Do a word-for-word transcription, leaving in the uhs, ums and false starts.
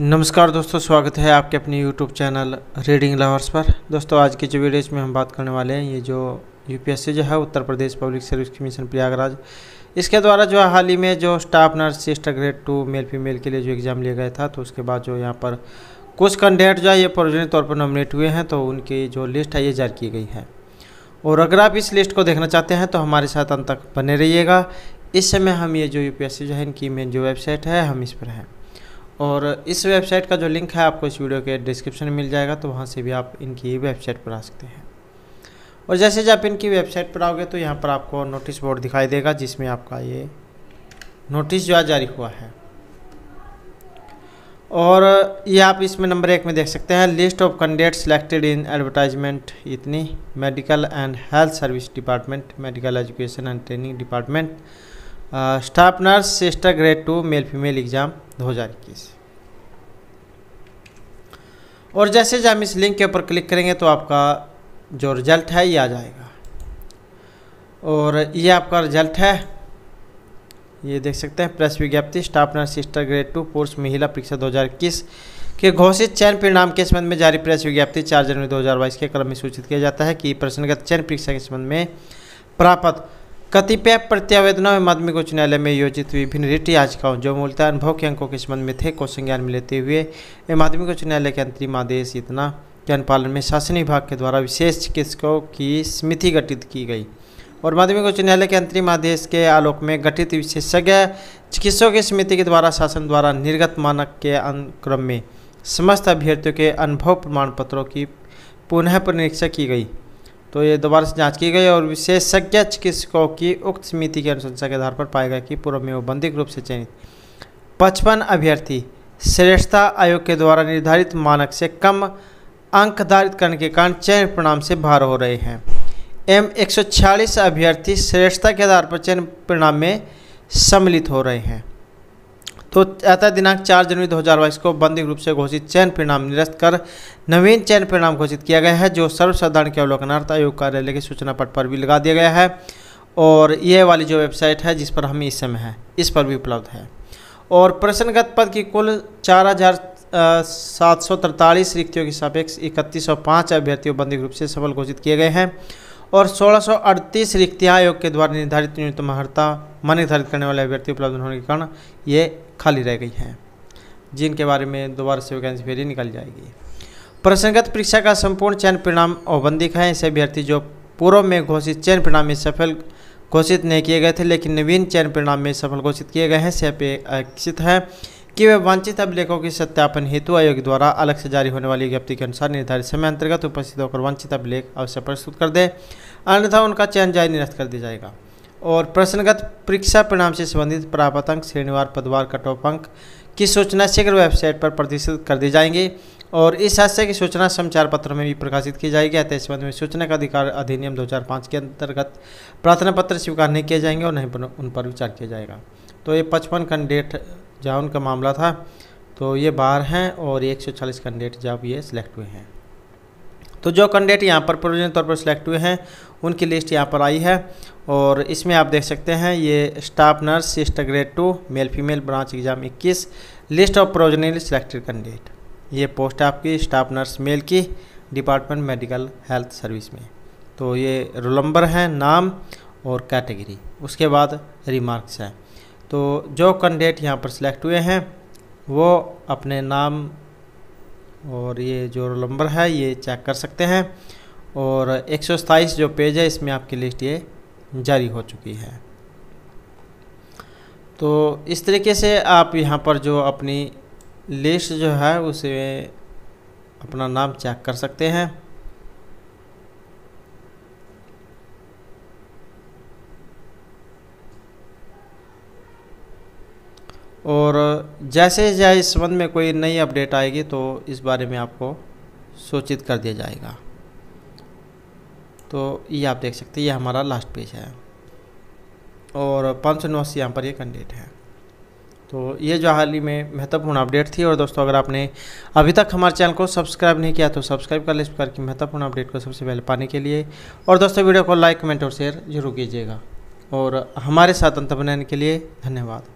नमस्कार दोस्तों, स्वागत है आपके अपने यूट्यूब चैनल रीडिंग लवर्स पर। दोस्तों आज की जो वीडियोज़ में हम बात करने वाले हैं, ये जो यूपीएससी जो है Uttar Pradesh public service commission Prayagraj, इसके द्वारा जो हाल ही में जो staff nurse sister grade two male female के लिए जो एग्ज़ाम लिया गया था, तो उसके बाद जो यहाँ पर कुछ कैंडिडेट जो है ये प्रोविजनरी तौर पर नॉमिनेट हुए हैं, तो उनकी जो लिस्ट है ये जारी की गई है। और अगर आप इस लिस्ट को देखना चाहते हैं तो हमारे साथ अंत तक बने रहिएगा। इस समय हम ये जो यूपीएससी जो है इनकी मेन जो वेबसाइट है हम इस पर हैं, और इस वेबसाइट का जो लिंक है आपको इस वीडियो के डिस्क्रिप्शन में मिल जाएगा, तो वहाँ से भी आप इनकी वेबसाइट पर आ सकते हैं। और जैसे जब आप इनकी वेबसाइट पर आओगे तो यहाँ पर आपको नोटिस बोर्ड दिखाई देगा, जिसमें आपका ये नोटिस जो है जारी हुआ है। और ये आप इसमें नंबर एक में देख सकते हैं, list of candidate selected in advertisement इतनी medical and health service department, medical education and training department, staff nurse sister grade two male female exam दो हज़ार इक्कीस। और जैसे जब हम इस लिंक के ऊपर क्लिक करेंगे तो आपका जो रिजल्ट है ये आ जाएगा। और ये आपका रिजल्ट है, ये देख सकते हैं, प्रेस विज्ञप्ति staff nurse sister grade two पुरुष महिला परीक्षा दो हज़ार इक्कीस के घोषित चयन परिणाम के संबंध में जारी प्रेस विज्ञप्ति चार जनवरी दो हज़ार बाईस के क्रम में सूचित किया जाता है कि प्रश्नगत चयन परीक्षा के संबंध में प्राप्त कतिपय प्रत्यावेदनों में माध्यमिक उच्च न्यायालय में योजित विभिन्न रिट याचिकाओं जो मूलतः अनुभव के अंकों के संबंध में थे को संज्ञान में लेते हुए एवं माध्यमिक उच्च न्यायालय के अंतरिम आदेश इतना के अनुपालन में शासन विभाग के द्वारा विशेष चिकित्सकों की समिति गठित की गई। और माध्यमिक उच्च न्यायालय के अंतरिम आदेश के आलोक में गठित विशेषज्ञ चिकित्सकों की समिति के द्वारा शासन द्वारा निर्गत मानक के अनुक्रम में समस्त अभ्यर्थियों के अनुभव प्रमाण पत्रों की पुनः परीक्षा की गई। तो ये दोबारा से जांच की गई और विशेषज्ञ चिकित्सकों की उक्त समिति की अनुशंसा के आधार पर पाया गया कि पूर्व में औपबंधिक रूप से चयनित पचपन अभ्यर्थी श्रेष्ठता आयोग के द्वारा निर्धारित मानक से कम अंक धारित करने के कारण चयन परिणाम से बाहर हो रहे हैं। एम एक सौ छियालीस अभ्यर्थी श्रेष्ठता के आधार पर चयन परिणाम में सम्मिलित हो रहे हैं। तो अतः दिनांक चार जनवरी दो हज़ार बाईस को बंदी रूप से घोषित चयन परिणाम निरस्त कर नवीन चयन परिणाम घोषित किया गया है, जो सर्वसाधारण के अवलोकनार्थ आयोग कार्यालय के सूचना पट पर भी लगा दिया गया है। और ये वाली जो वेबसाइट है जिस पर हम इस समय हैं, इस पर भी उपलब्ध है। और प्रश्नगत पद की कुल चार हज़ार सात सौ तरतालीस रिक्तियों के सापेक्ष इकतीस सौ पाँच अभ्यर्थियों बंदी रूप से सफल घोषित किए गए हैं। और सोलह सौ अड़तीस रिक्तियाँ आयोग के द्वारा निर्धारित न्यूनतम अर्हता मान निर्धारित करने वाले अभ्यर्थी उपलब्ध होने के कारण ये खाली रह गई हैं, जिनके बारे में दोबारा से वैकेंसी फिर निकल जाएगी। प्रश्नगत परीक्षा का संपूर्ण चयन परिणाम औपबंधिक है। ऐसे अभ्यर्थी जो पूर्व में घोषित चयन परिणाम में सफल घोषित नहीं किए गए थे लेकिन नवीन चयन परिणाम में सफल घोषित किए गए हैं, से अपेक्षित है कि वे वांछित अभिलेखों के सत्यापन हेतु आयोग द्वारा अलग से जारी होने वाली विज्ञप्ति के अनुसार निर्धारित समय अंतर्गत उपस्थित होकर वांछित अभिलेख अवश्य प्रस्तुत कर दें, अन्यथा उनका चयन जारी निरस्त कर दिया जाएगा। और प्रश्नगत परीक्षा परिणाम से संबंधित प्राप्त अंक श्रेणीवार पदवार कटऑफ अंक की सूचना शीघ्र वेबसाइट पर प्रदर्शित कर दी जाएंगी। और इस हादसे की सूचना समाचार पत्र में भी प्रकाशित की जाएगी। अतः इस संबंध में सूचना का अधिकार अधिनियम दो हज़ार पाँच के अंतर्गत प्रार्थना पत्र स्वीकार नहीं किए जाएंगे और नहीं उन पर विचार किया जाएगा। तो ये पचपन कैंडिडेट जहाँ उनका मामला था, तो ये बाहर हैं। और एक सौ चालीस कैंडिडेट जब ये सिलेक्ट हुए हैं, तो जो कैंडिडेट यहाँ पर प्रोविजनल तौर पर सिलेक्ट हुए हैं उनकी लिस्ट यहाँ पर आई है। और इसमें आप देख सकते हैं, ये staff nurse sister grade two male female branch exam इक्कीस list of provisionally selected candidate, ये पोस्ट आपकी स्टाफ नर्स मेल की डिपार्टमेंट मेडिकल हेल्थ सर्विस में। तो ये रोल नंबर है, नाम और कैटेगरी, उसके बाद रिमार्क्स हैं। तो जो कैंडिडेट यहाँ पर सिलेक्ट हुए हैं वो अपने नाम और ये जो रोल नंबर है ये चेक कर सकते हैं। और एक सौ सताईस जो पेज है इसमें आपकी लिस्ट ये जारी हो चुकी है। तो इस तरीके से आप यहाँ पर जो अपनी लिस्ट जो है उसे अपना नाम चेक कर सकते हैं। और जैसे जैसे इस संबंध में कोई नई अपडेट आएगी तो इस बारे में आपको सूचित कर दिया जाएगा। तो ये आप देख सकते हैं, ये हमारा लास्ट पेज है। और पाँच सौ नवासी यहाँ पर ये कैंडिडेट है। तो ये जो हाल ही में महत्वपूर्ण अपडेट थी। और दोस्तों अगर आपने अभी तक हमारे चैनल को सब्सक्राइब नहीं किया तो सब्सक्राइब कर लें इस प्रकार की महत्वपूर्ण अपडेट को सबसे पहले पाने के लिए। और दोस्तों वीडियो को लाइक कमेंट और शेयर जरूर कीजिएगा। और हमारे साथ अंत बनाने के लिए धन्यवाद।